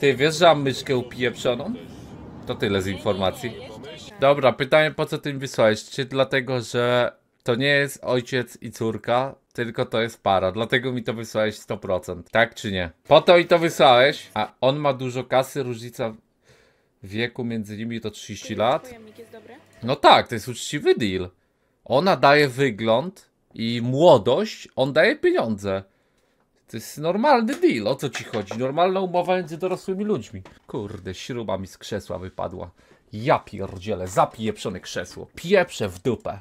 Ty wiesz, że mam myszkę upieprzoną? To tyle z informacji. Dobra, pytanie, po co tym wysłałeś? Czy dlatego, że to nie jest ojciec i córka, tylko to jest para. Dlatego mi to wysłałeś 100%. Tak czy nie? Po to i to wysłałeś. A on ma dużo kasy, różnica wieku między nimi to 30 lat. No tak, to jest uczciwy deal. Ona daje wygląd i młodość, on daje pieniądze. To jest normalny deal, o co ci chodzi? Normalna umowa między dorosłymi ludźmi. Kurde, śruba mi z krzesła wypadła. Ja pierdzielę, zapieprzone krzesło. Pieprze w dupę.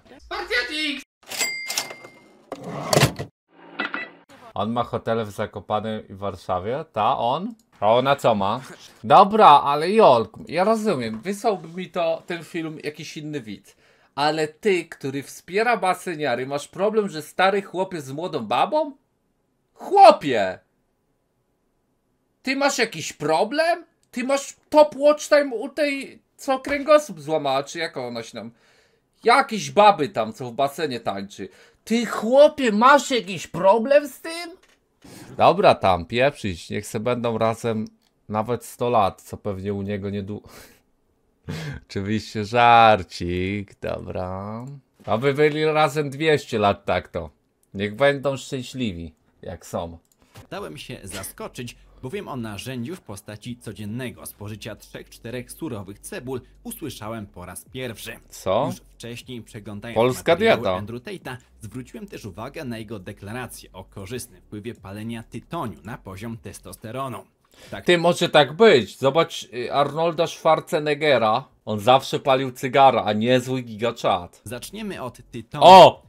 On ma hotele w Zakopanem i w Warszawie? Ta, on? A ona co ma? Dobra, ale Jolk, ja rozumiem, wysłałby mi to, ten film, jakiś inny widz. Ale ty, który wspiera baseniary, masz problem, że stary chłopiec z młodą babą? Chłopie! Ty masz jakiś problem? Ty masz top watch time u tej, co kręgosłup złamała, czy jak ona się nam... Jakieś baby tam, co w basenie tańczy. Ty chłopie, masz jakiś problem z tym? Dobra tam, pieprzyć, niech se będą razem nawet 100 lat, co pewnie u niego niedługo. Oczywiście żarcik, dobra. A wy byli razem 200 lat tak to. Niech będą szczęśliwi, jak są. Dałem się zaskoczyć, bowiem o narzędziu w postaci codziennego spożycia 3–4 surowych cebul usłyszałem po raz pierwszy. Co? Już wcześniej przeglądając polska dieta Andrew Tate'a, zwróciłem też uwagę na jego deklarację o korzystnym wpływie palenia tytoniu na poziom testosteronu. Tak. Ty, może tak być. Zobacz Arnolda Schwarzeneggera. On zawsze palił cygara, a niezły gigaczat. Zaczniemy od tytoniu. O!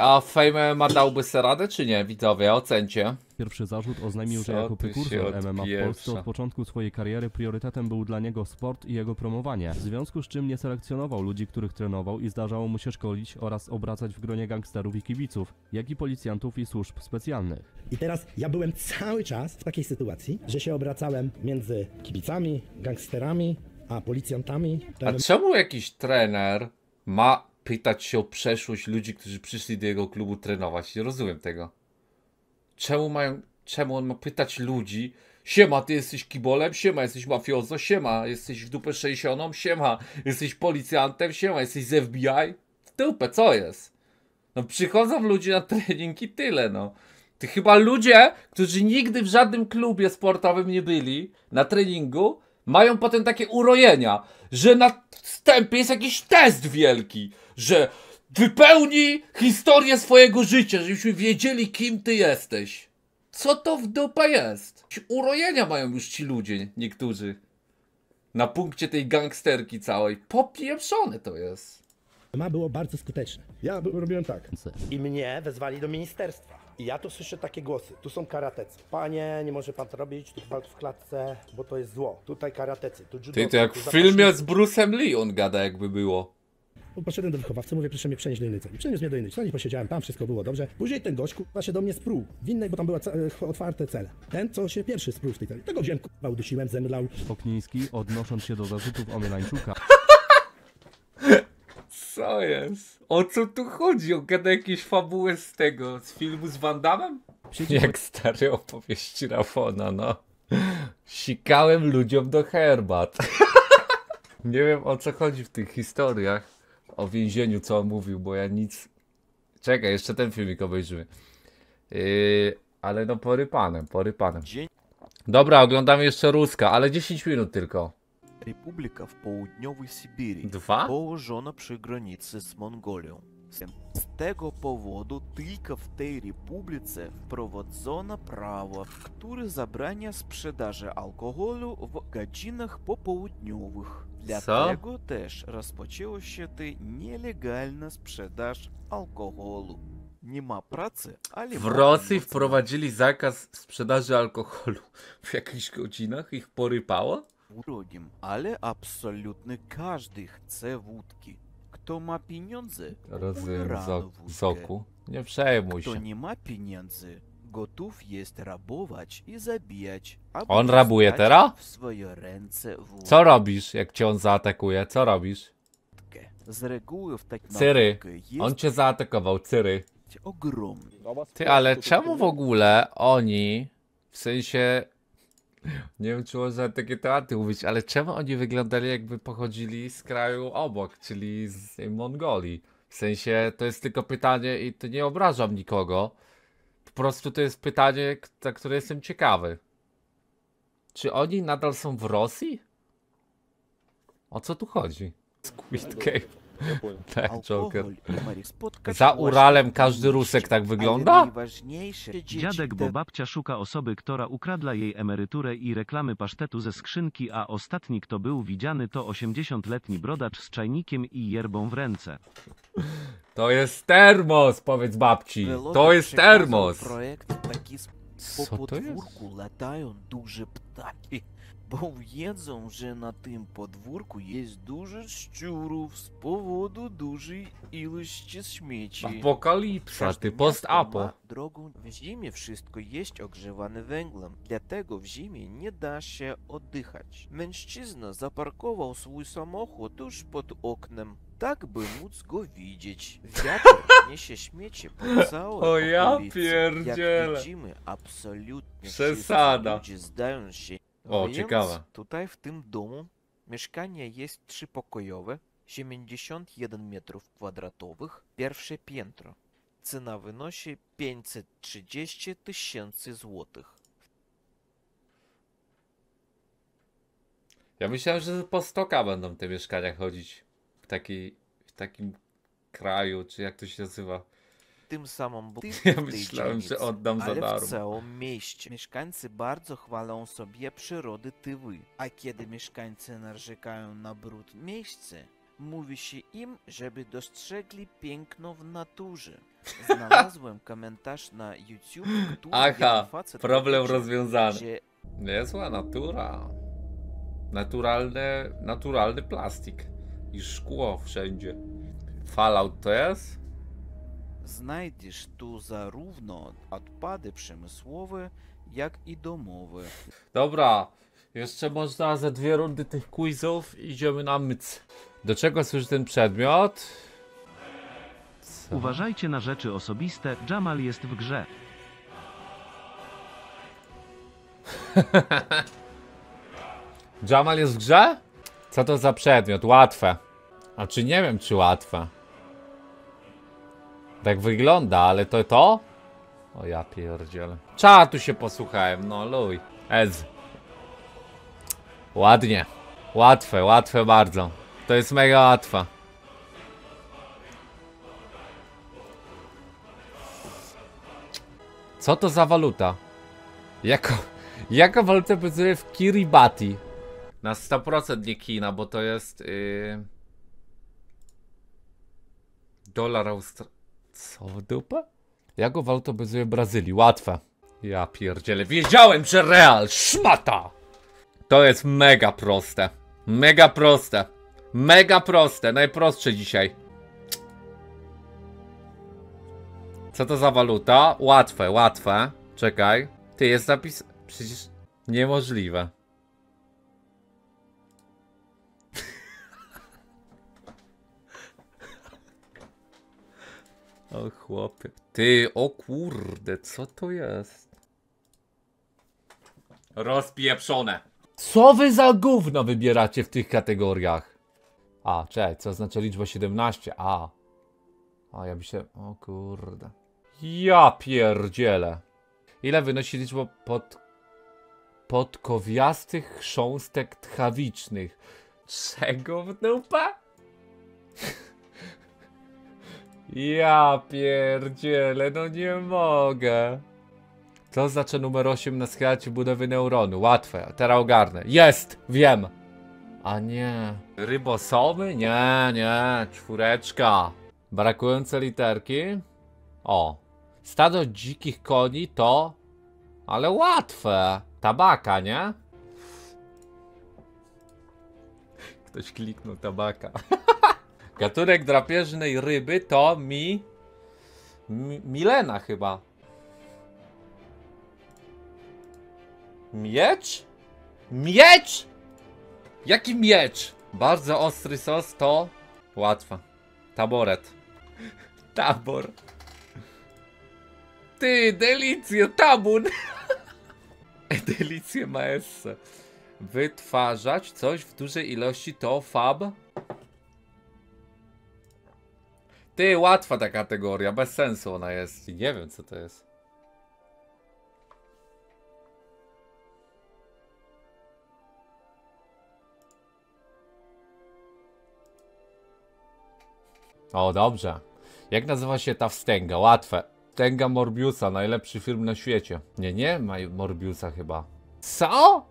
A Fame ma dałby se radę, czy nie, widzowie? Ocencie. Pierwszy zarzut oznajmił, że jako prekursor MMA w Polsce od początku swojej kariery priorytetem był dla niego sport i jego promowanie. W związku z czym nie selekcjonował ludzi, których trenował i zdarzało mu się szkolić oraz obracać w gronie gangsterów i kibiców, jak i policjantów i służb specjalnych. I teraz ja byłem cały czas w takiej sytuacji, że się obracałem między kibicami, gangsterami, a policjantami. A czemu jakiś trener ma pytać się o przeszłość ludzi, którzy przyszli do jego klubu trenować? Nie rozumiem tego. Czemu on ma pytać ludzi? Siema, ty jesteś kibolem? Siema, jesteś mafiozo? Siema, jesteś w dupę 60? Siema, jesteś policjantem? Siema, jesteś z FBI? W dupę, co jest? No przychodzą ludzie na trening i tyle, no. To chyba ludzie, którzy nigdy w żadnym klubie sportowym nie byli na treningu, mają potem takie urojenia, że na wstępie jest jakiś test wielki, że wypełni historię swojego życia, żebyśmy wiedzieli, kim ty jesteś. Co to w dupa jest? Urojenia mają już ci ludzie, niektórzy. Na punkcie tej gangsterki całej. Popieprzone to jest. Ma było bardzo skuteczne. Ja robiłem tak. I mnie wezwali do ministerstwa. I ja tu słyszę takie głosy. Tu są karatecy. Panie, nie może pan to robić, tu gwałt w klatce, bo to jest zło. Tutaj karatecy, tu judocy. Ty, to jak w filmie z Bruce'em Lee on gada, jakby było. Poszedłem do wychowawcy, mówię, proszę mnie przenieść do innej celi. Przeniósł mnie do innej celi, posiedziałem tam, wszystko było dobrze. Później ten gość k***a się do mnie spruł. W innej, bo tam były otwarte cele. Ten, co się pierwszy spruł w tej celi. Tego wziąłem k***a, udusiłem, zemdlał. Okniński, odnosząc się do zarzutów Omielańczuka. Co jest? O co tu chodzi? On gada jakieś fabuły z tego, z filmu z Van Damme? Jak stare opowieści Rafona, no. Sikałem ludziom do herbat. Nie wiem, o co chodzi w tych historiach o więzieniu, co on mówił, bo ja nic... Czekaj, jeszcze ten filmik obejrzymy. Ale no porypanem. Dobra, oglądamy jeszcze Ruska, ale 10 minut tylko. Republika w południowej Syberii położona przy granicy z Mongolią. Z tego powodu tylko w tej republice wprowadzono prawo, które zabrania sprzedaży alkoholu w godzinach popołudniowych. Dlatego też rozpoczęła się tutaj nielegalna sprzedaż alkoholu. Nie ma pracy, ale... W Rosji wprowadzili zakaz sprzedaży alkoholu. W jakichś godzinach ich porypało? Urodzim, ale absolutnie każdy chce wódki. Kto ma pieniądze, rano wódkę. Nie przejmuj się. Kto nie ma pieniędzy, gotów jest rabować i zabijać. On rabuje teraz? W swoje ręce wódkę. Co robisz, jak cię on zaatakuje? Co robisz? Z reguły w takim Cyry, on cię zaatakował, Cyry. Ogromny. Ty, ale czemu w ogóle oni, w sensie... Nie wiem, czy można takie tematy mówić, ale czemu oni wyglądali, jakby pochodzili z kraju obok, czyli z Mongolii? W sensie, to jest tylko pytanie i to nie obrażam nikogo. Po prostu to jest pytanie, na które jestem ciekawy. Czy oni nadal są w Rosji? O co tu chodzi? Squid Game. Tak, Joker. Za Uralem każdy Rusek tak wygląda? Dziadek, bo babcia szuka osoby, która ukradła jej emeryturę i reklamy pasztetu ze skrzynki, a ostatni, kto był widziany, to 80-letni brodacz z czajnikiem i yerbą w ręce. To jest termos, powiedz babci. To jest termos. Co to jest? Bo wiedzą, że na tym podwórku jest dużo szczurów z powodu dużej ilości śmieci. Apokalipsa, ty post-apo. Drogą w zimie wszystko jest ogrzewane węglem, dlatego w zimie nie da się oddychać. Mężczyzna zaparkował swój samochód tuż pod oknem, tak by móc go widzieć. Wiatr niesie śmieci po całej o ja pierdzielę. Jak widzimy, absolutnie przesada. Ludzie zdają się. O, ciekawe. Tutaj w tym domu mieszkanie jest trzypokojowe, 71 metrów kwadratowych, pierwsze piętro. Cena wynosi 530 000 złotych. Ja myślałem, że po 100 000 będą te mieszkania chodzić w takim kraju, czy jak to się nazywa. Tym samym ja myślałem, że oddam za darmo. Ale w całym mieście mieszkańcy bardzo chwalą sobie przyrody Tywy, a kiedy mieszkańcy narzekają na brud miejsca, mówi się im, żeby dostrzegli piękno w naturze. Znalazłem komentarz na YouTube, który aha, problem rozwiązany. Że... niezła natura. Naturalny plastik i szkło wszędzie. Fallout to jest? Znajdziesz tu zarówno odpady przemysłowe, jak i domowe. Dobra, jeszcze można za 2 rundy tych quizów idziemy na myc. Do czego służy ten przedmiot? Co? Uważajcie na rzeczy osobiste, Jamal jest w grze. Jamal jest w grze? Co to za przedmiot? Łatwe. A czy nie wiem, czy łatwe. Tak wygląda, ale to? O ja pierdzielę. Czatu się posłuchałem, no luj. Ez. Ładnie. Łatwe bardzo. To jest mega łatwe. Co to za waluta? Jaka waluta pracuje w Kiribati? Na 100% nie Kina, bo to jest... dolar australijski. Co w dupę? Jaką walutę bazuje Brazylii? Łatwe. Ja pierdzielę. Wiedziałem, że real. Szmata. To jest mega proste. Najprostsze dzisiaj. Co to za waluta? Łatwe. Czekaj. Ty, jest napis... Przecież... Niemożliwe. O chłopie. Ty, o kurde, co to jest? Rozpieprzone. Co wy za gówno wybieracie w tych kategoriach? A, czekaj, co oznacza liczba 17? A. A, ja by się... O kurde. Ja pierdzielę. Ile wynosi liczba podkowiastych chrząstek tchawicznych? Czego w dupę? Ja pierdzielę, no nie mogę. Co znaczy numer 8 na schemacie budowy neuronu? Łatwe, teraz ogarnę. Jest, wiem. A nie. Rybosomy? Nie, 4. Brakujące literki? O. Stado dzikich koni to... Ale łatwe. Tabaka, nie? Ktoś kliknął tabaka. Gatunek drapieżnej ryby to Milena chyba. Miecz? Miecz? Jaki miecz? Bardzo ostry sos to... Łatwa. Taboret. Tabor. Ty, delicjo, tabun. Delicje maesse. Wytwarzać coś w dużej ilości to fab. Ty, łatwa ta kategoria, bez sensu ona jest. I nie wiem co to jest. O, dobrze. Jak nazywa się ta wstęga? Łatwe. Wstęga Mobiusa, najlepszy film na świecie. Nie, nie ma Mobiusa chyba. Co?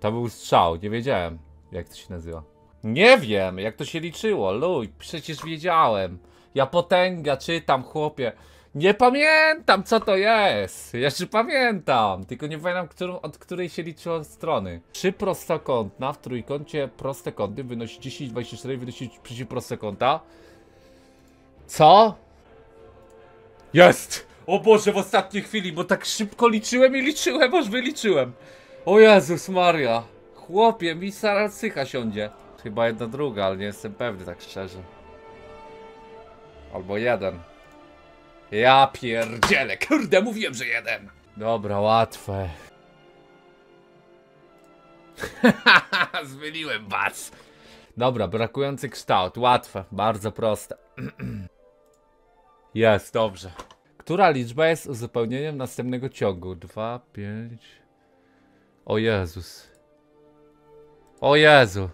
To był strzał, nie wiedziałem jak to się nazywa. Nie wiem jak to się liczyło, luj, przecież wiedziałem. Ja potęga czytam, chłopie. Nie pamiętam co to jest. Ja się pamiętam, tylko nie pamiętam od której się liczyło strony. 3 prostokątna w trójkącie prostokątnym wynosi 10, 24, wynosi przeciwprostokąta. Co? Jest! O Boże, w ostatniej chwili, bo tak szybko liczyłem i liczyłem, aż wyliczyłem. O Jezus Maria. Chłopie, mi saracycha siądzie. Chyba jedna druga, ale nie jestem pewny tak szczerze. Albo jeden. Ja pierdzielę, kurde, mówiłem, że jeden. Dobra, łatwe. Zmyliłem was. Dobra, brakujący kształt, łatwe, bardzo proste. Jest, dobrze. Która liczba jest uzupełnieniem następnego ciągu? 2, 5... O Jezus. O Jezu.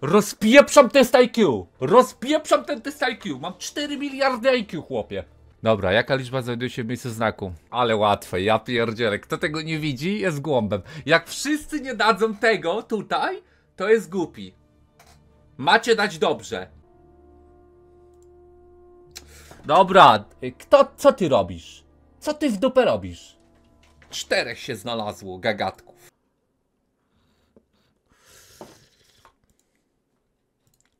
Rozpieprzam test IQ. Rozpieprzam ten test IQ. Mam 4 miliardy IQ, chłopie. Dobra, jaka liczba znajduje się w miejscu znaku? Ale łatwe, ja pierdzielę. Kto tego nie widzi, jest głąbem. Jak wszyscy nie dadzą tego tutaj, to jest głupi. Macie dać dobrze. Dobra, co ty robisz? Co ty w dupę robisz? 4 się znalazło, gagatków.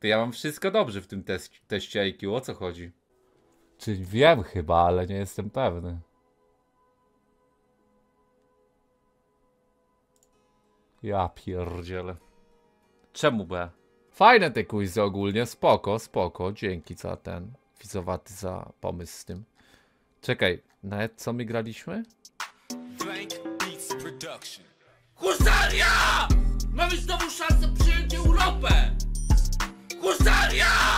To ja mam wszystko dobrze w tym teście IQ, o co chodzi? Czy wiem chyba, ale nie jestem pewny. Ja pierdzielę. Czemu B? Fajne te quizy ogólnie, spoko, spoko, dzięki za ten. Widzowaty za pomysł z tym. Czekaj, nawet co my graliśmy? Husaria! Mamy znowu szansę przyjąć Europę! Husaria!